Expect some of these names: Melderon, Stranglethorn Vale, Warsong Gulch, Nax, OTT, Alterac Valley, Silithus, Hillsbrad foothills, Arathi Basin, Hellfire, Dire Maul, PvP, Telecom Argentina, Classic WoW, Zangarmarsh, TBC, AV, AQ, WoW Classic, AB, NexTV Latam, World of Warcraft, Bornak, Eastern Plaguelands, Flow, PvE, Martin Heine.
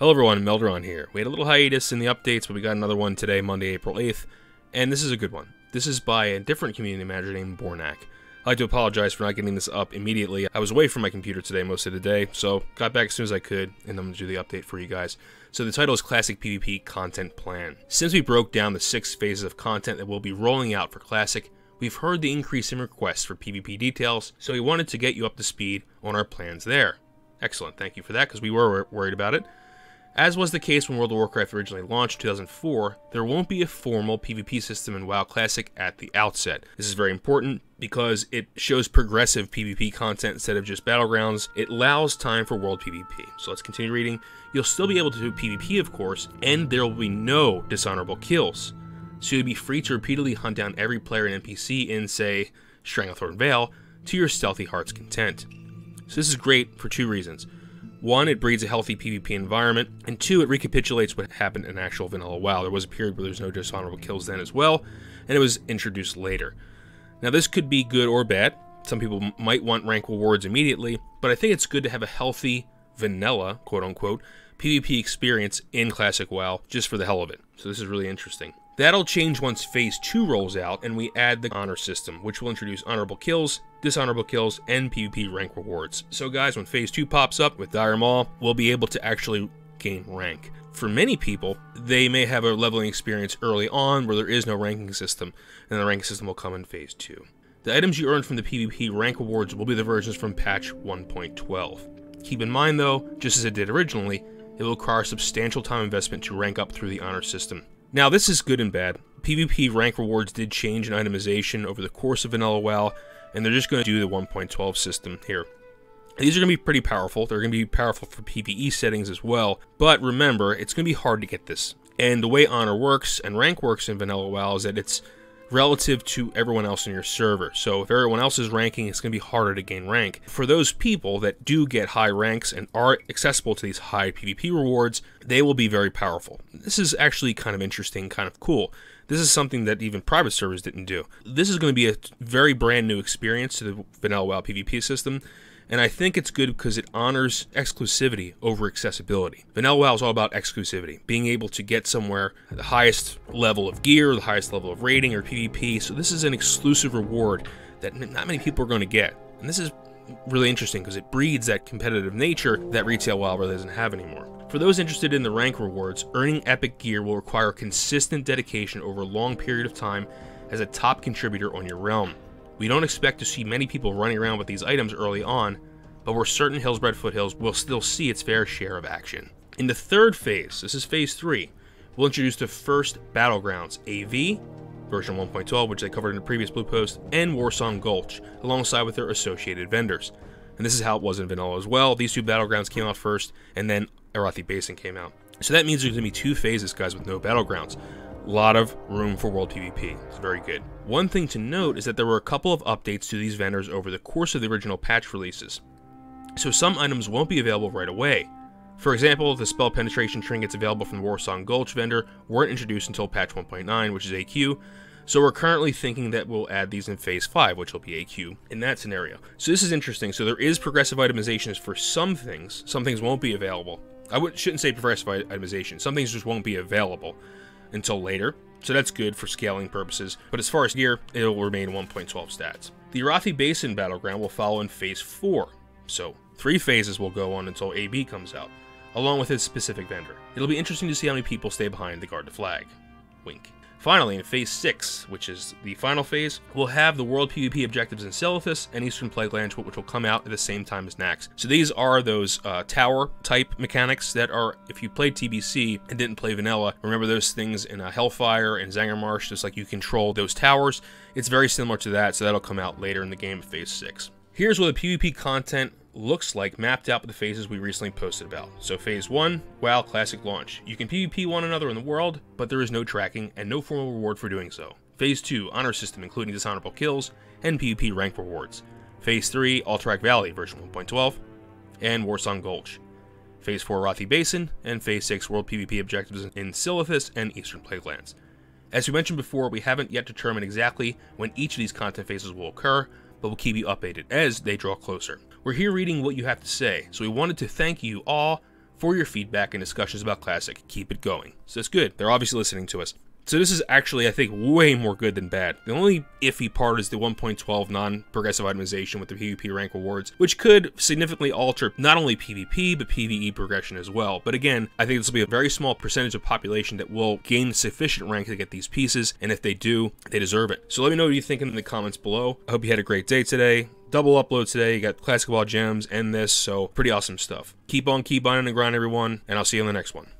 Hello everyone, Melderon here. We had a little hiatus in the updates, but we got another one today, Monday, April 8th, and this is a good one. This is by a different community manager named Bornak. I'd like to apologize for not getting this up immediately. I was away from my computer today most of the day, so got back as soon as I could, and I'm going to do the update for you guys. So the title is Classic PvP Content Plan. Since we broke down the 6 phases of content that we'll be rolling out for Classic, we've heard the increase in requests for PvP details, so we wanted to get you up to speed on our plans there. Excellent, thank you for that, because we were worried about it. As was the case when World of Warcraft originally launched in 2004, there won't be a formal PvP system in WoW Classic at the outset. This is very important because it shows progressive PvP content instead of just battlegrounds. It allows time for world PvP. So let's continue reading. You'll still be able to do PvP, of course, and there will be no dishonorable kills. So you'll be free to repeatedly hunt down every player and NPC in, say, Stranglethorn Vale to your stealthy heart's content. So this is great for two reasons. One, it breeds a healthy PvP environment, and two, it recapitulates what happened in actual vanilla WoW. There was a period where there was no dishonorable kills then as well, and it was introduced later. Now, this could be good or bad. Some people might want rank rewards immediately, but I think it's good to have a healthy vanilla, quote-unquote, PvP experience in Classic WoW just for the hell of it. So this is really interesting. That'll change once Phase 2 rolls out and we add the honor system, which will introduce honorable kills, dishonorable kills, and PvP rank rewards. So guys, when Phase 2 pops up with Dire Maul, we'll be able to actually gain rank. For many people, they may have a leveling experience early on where there is no ranking system, and the ranking system will come in Phase 2. The items you earn from the PvP rank rewards will be the versions from patch 1.12. Keep in mind though, just as it did originally, it will require substantial time investment to rank up through the honor system. Now, this is good and bad. PvP rank rewards did change in itemization over the course of vanilla WoW, and they're just going to do the 1.12 system here. These are going to be pretty powerful. They're going to be powerful for PvE settings as well, but remember, it's going to be hard to get this. And the way honor works and rank works in vanilla WoW is that it's relative to everyone else in your server. So if everyone else is ranking, it's going to be harder to gain rank. For those people that do get high ranks and are accessible to these high PvP rewards, they will be very powerful. This is actually kind of interesting, kind of cool. This is something that even private servers didn't do. This is going to be a very brand new experience to the vanilla WoW PvP system, and I think it's good because it honors exclusivity over accessibility. Vanilla WoW is all about exclusivity, being able to get somewhere at the highest level of gear, the highest level of rating or PvP, so this is an exclusive reward that not many people are going to get. And this is really interesting because it breeds that competitive nature that retail WoW really doesn't have anymore. For those interested in the rank rewards, earning epic gear will require consistent dedication over a long period of time as a top contributor on your realm. We don't expect to see many people running around with these items early on, but we're certain Hillsbrad Foothills will still see its fair share of action. In the third phase, this is phase 3, we'll introduce the first Battlegrounds, AV, version 1.12, which they covered in the previous blue post, and Warsong Gulch, alongside with their associated vendors. And this is how it was in vanilla as well. These two Battlegrounds came out first, and then Arathi Basin came out. So that means there's going to be two phases, guys, with no Battlegrounds. A lot of room for world PvP. It's very good. One thing to note is that there were a couple of updates to these vendors over the course of the original patch releases, so some items won't be available right away. For example, the spell penetration trinkets available from the Warsong Gulch vendor weren't introduced until patch 1.9, which is AQ, so we're currently thinking that we'll add these in phase 5, which will be AQ in that scenario. So this is interesting. So there is progressive itemization for some things won't be available. I shouldn't say progressive itemization, some things just won't be available until later, so that's good for scaling purposes, but as far as gear, it'll remain 1.12 stats. The Arathi Basin Battleground will follow in Phase 4, so 3 phases will go on until AB comes out, along with its specific vendor. It'll be interesting to see how many people stay behind the guard to flag. Wink. Finally, in Phase 6, which is the final phase, we'll have the world PvP objectives in Silithus and Eastern Plaguelands, which will come out at the same time as Nax. So these are those tower-type mechanics that are, if you played TBC and didn't play vanilla, remember those things in Hellfire and Zangarmarsh, just like you control those towers. It's very similar to that, so that'll come out later in the game at Phase 6. Here's what the PvP content looks like mapped out with the phases we recently posted about. So phase 1, WoW Classic launch. You can PvP one another in the world, but there is no tracking and no formal reward for doing so. Phase 2, honor system including dishonorable kills and PvP rank rewards. Phase 3, Alterac Valley version 1.12 and Warsong Gulch. Phase 4, Arathi Basin, and Phase 6, world PvP objectives in Silithus and Eastern Plaguelands. As we mentioned before, we haven't yet determined exactly when each of these content phases will occur, but we'll keep you updated as they draw closer. We're here reading what you have to say, so we wanted to thank you all for your feedback and discussions about Classic. Keep it going. So it's good. They're obviously listening to us. So this is actually, I think, way more good than bad. The only iffy part is the 1.12 non-progressive itemization with the PvP rank rewards, which could significantly alter not only PvP, but PvE progression as well. But again, I think this will be a very small percentage of population that will gain sufficient rank to get these pieces, and if they do, they deserve it. So let me know what you think in the comments below. I hope you had a great day today. Double upload today, you got Classic Wild Gems and this, so pretty awesome stuff. Keep on grinding, everyone, and I'll see you in the next one.